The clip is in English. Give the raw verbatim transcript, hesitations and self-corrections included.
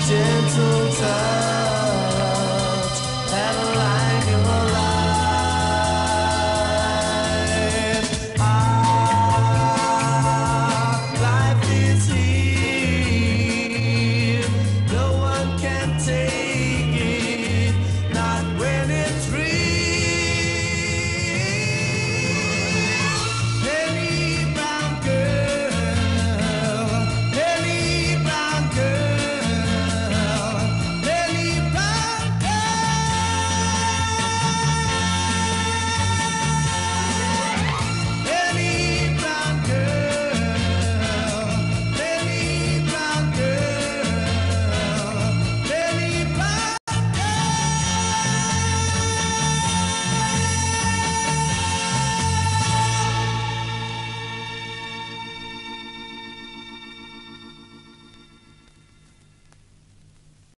gentle time.